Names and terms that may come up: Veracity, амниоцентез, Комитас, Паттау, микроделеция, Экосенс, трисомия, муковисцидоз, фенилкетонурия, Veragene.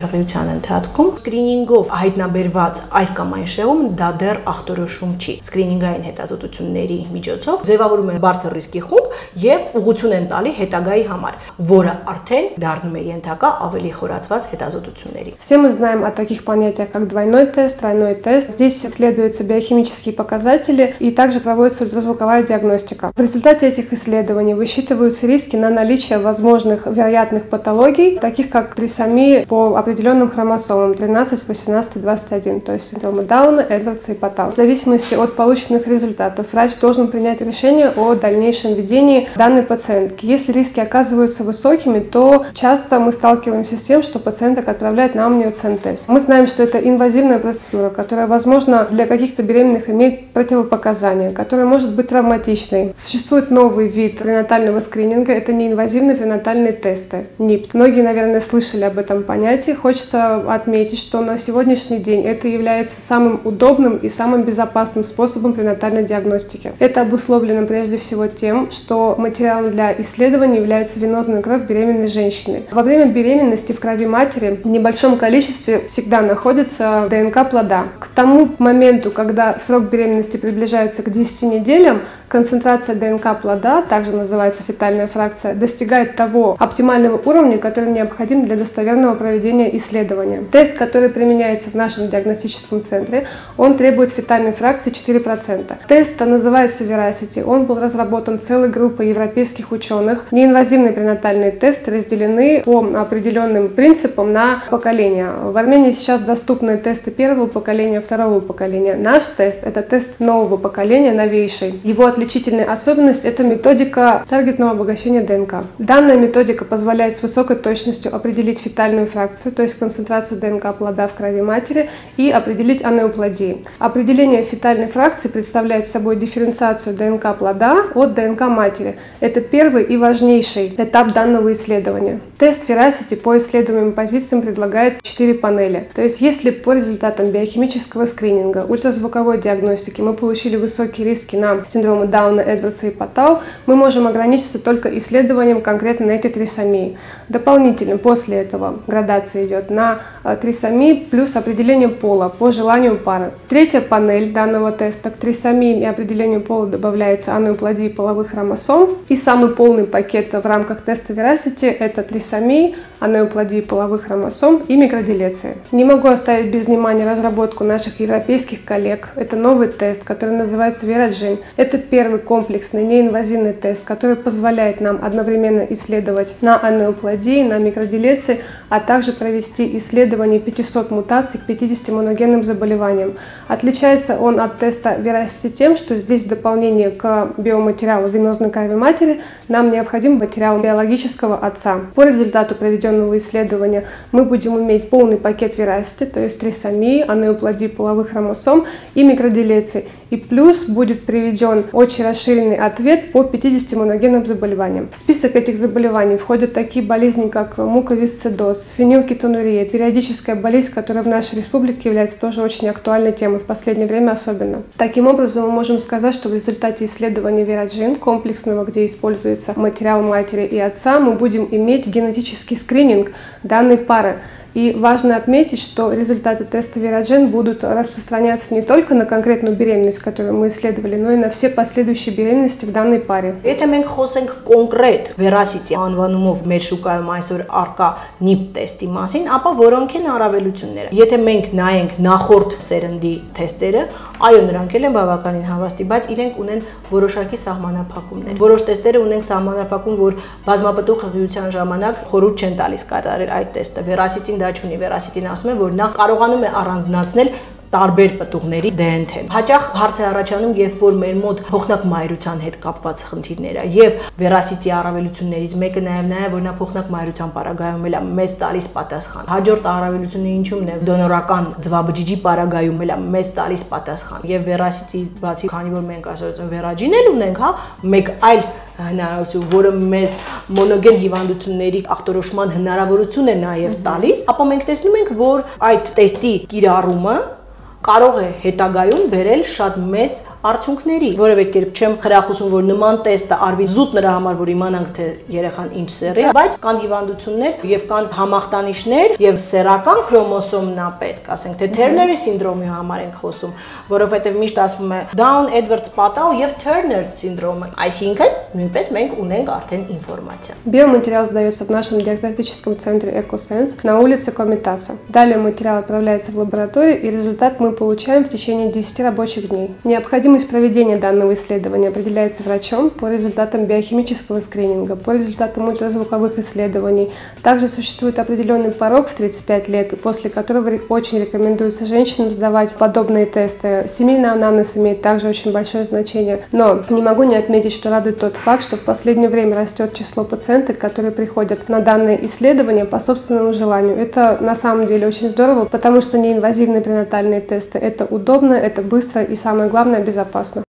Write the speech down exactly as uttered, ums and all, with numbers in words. Հղիության ընթացքում սկրինինգով հայտնաբերված այս կամ այն շեղումը դա դեռ ախտորոշում չի։ Սկրինինգային հետազոտությունների միջոցով ձևավորում են բարձր ռիսկի խումբ եւ ուղղություն են տալի հետագայի համար, որը արդեն դառնում է ենթակա ավելի խորացված հետազոտությունների։ Все мы знаем о таких понятиях, как двойной тест, тройной тест. Здесь исследуются биохимические показатели и также проводится ультразвуковая диагностика. В результате этих исследований высчитываются риски на наличие возможных вероятных патологий, таких как трисомии по определенным хромосомам тринадцать, восемнадцать, двадцать один, то есть синдромы Дауна, Эдвардса и Паттау. В зависимости от полученных результатов врач должен принять решение о дальнейшем ведении данной пациентки. Если риски оказываются высокими, то часто мы сталкиваемся с тем, что пациенток отправляют на амниоцентез. Мы знаем, что это инвазивная процедура, которая, возможно, для каких-то беременных имеет противопоказания, которая может быть травматичной. Существует новый вид пренатального скрининга, это неинвазивные пренатальные тесты, эн и пэ тэ. Многие, наверное, слышали об этом понятии. Хочется отметить, что на сегодняшний день это является самым удобным и самым безопасным способом пренатальной диагностики. Это обусловлено прежде всего тем, что материалом для исследования является венозная кровь беременной женщины. Во время беременности в крови матери в небольшом количестве всегда находится дэ эн ка плода. К тому моменту, когда срок беременности приближается к десяти неделям, концентрация дэ эн ка плода, также называется фетальная фракция, достигает того оптимального уровня, который необходим для достоверного проведения исследования. Тест, который применяется в нашем диагностическом центре, он требует фетальной фракции четыре процента. Тест называется Veracity, он был разработан целой группой европейских ученых. Неинвазивные пренатальные тесты разделены по определенным принципам на поколения. В Армении сейчас доступны тесты первого поколения, второго поколения. Наш тест – это тест нового поколения, новейший. Его отличительная особенность – это методика таргетного обогащения дэ эн ка. Данная методика позволяет с высокой точностью определить фетальную фракцию, то есть концентрацию дэ эн ка плода в крови матери, и определить анеоплодии. Определение фетальной фракции представляет собой дифференциацию дэ эн ка плода от дэ эн ка матери. Это первый и важнейший этап данного исследования. Тест Veracity по исследуемым позициям предлагает четыре панели. То есть если по результатам биохимического скрининга, ультразвуковой диагностики мы получили высокие риски на синдромы Дауна, Эдвардса и Паттау, мы можем ограничиться только исследованием конкретно на эти трисомии. Дополнительно после этого градация идет на трисомии плюс определение пола по желанию пары. Третья панель данного теста к трисомиям и определению пола добавляются анеоплодии половых хромосом. И самый полный пакет в рамках теста Veracity – это трисомии, анеоплодии половых хромосом и микроделеции. Не могу оставить без внимания разработку наших европейских коллег. Это новый тест, который называется Veragene. Это первый комплексный неинвазивный тест, который позволяет нам одновременно исследовать на анеоплодии, на микроделеции, а также провести исследование пятисот мутаций к пятидесяти моногенным заболеваниям. Отличается он от теста Veracity тем, что здесь в дополнение к биоматериалу венозной крови матери нам необходим материал биологического отца. По результату проведенного исследования мы будем иметь полный пакет Veracity, то есть трисомии, анеоплодии половых хромосом и микроделеции. И плюс будет приведен очень расширенный ответ по пятидесяти моногенным заболеваниям. В список этих заболеваний входят такие болезни, как муковисцидоз, фенилкетонурия, периодическая болезнь, которая в нашей республике является тоже очень актуальной темой, в последнее время особенно. Таким образом, мы можем сказать, что в результате исследования Veragene, комплексного, где используется материал матери и отца, мы будем иметь генетический скрининг данной пары. И важно отметить, что результаты теста Veragene будут распространяться не только на конкретную беременность, которую мы исследовали, но и на все последующие беременности в данной паре. Это мы խոսենք կոնկրետ Veracity անվանումով մեր շուկայում այսօր արկա նիպ տեստի մասին, ապա որոնք են առավելությունները։ Եթե մենք նայենք նախորդ սերնդի թեստերը, այո, նրանք էլ են բավականին հավաստի, բայց իրենք ունեն որոշակի սահմանափակումներ։ Որոշ տեստերը ունեն սահմանափակում, որ բազմապտուղ հղիության ժամանակ խորհուրդ չեն տալիս կատարել այդ տեստը։ Veracity-ն դա չունի, Veracity-ն ասում է, որ նա կարողանում է առանձնացնել տարբեր պտուղների դե ն թեն։ Հաճախ հարց է առաջանում, երբ որ մեր մոտ փոխնակ մայրության հետ կապված խնդիրներ է, եւ Veracity-ի առավելություններից մեկը նաեւ նա է, որ նա փոխնակ մայրության պարագայում էլ է մեծ տալիս պատասխան։ Հաջորդ առավելությունը ինչու՞մն է։ Դոնորական ձվաբջիջի պարագայում էլ է մեծ տալիս պատասխան։ Եվ Veracity-ի բացի, քանի որ մենք ասած Veragene-ն ունենք, հա, մեկ այլ հնարավորություն, որը մեզ մոնոգեն հիվանդությունների ախտորոշման հնարավորություն է նաեւ տալիս, ապա մենք տեսնում ենք, որ այդ տեստի կիրառումը կարող է հետագայում բերել շատ մեծ արդյունքների, որևէ կերպ չեմ խրախուսում, որ նման տեստը արվի զուտ նրա համար, որ իմանանք թե երեխան ինչ սեռ է, բայց կան հիվանդություններ եւ կան համախտանիշներ եւ սեռական քրոմոսոմն է պետք, ասենք թե Turner-ի սինդրոմի համար ենք խոսում, որովհետեւ միշտ ասվում է Down-Edwards պատահ եւ Turner սինդրոմը, այսինքն նույնպես մենք ունենք արդեն ինֆորմացիա։ Биоматериал сдается в нашем диагностическом центре «Экосенс» на улице Комитаса. Далее материал отправляется в лабораторию, и результат мы получаем в течение десяти рабочих дней. Необходимость проведения данного исследования определяется врачом по результатам биохимического скрининга, по результатам ультразвуковых исследований. Также существует определенный порог в тридцать пять лет, после которого очень рекомендуется женщинам сдавать подобные тесты. Семейный анамнез имеет также очень большое значение. Но не могу не отметить, что радует тот факт, что в последнее время растет число пациенток, которые приходят на данные исследования по собственному желанию. Это на самом деле очень здорово, потому что неинвазивные пренатальные тесты – это удобно, это быстро и, самое главное, безопасно.